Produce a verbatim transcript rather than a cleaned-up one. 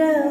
Hello.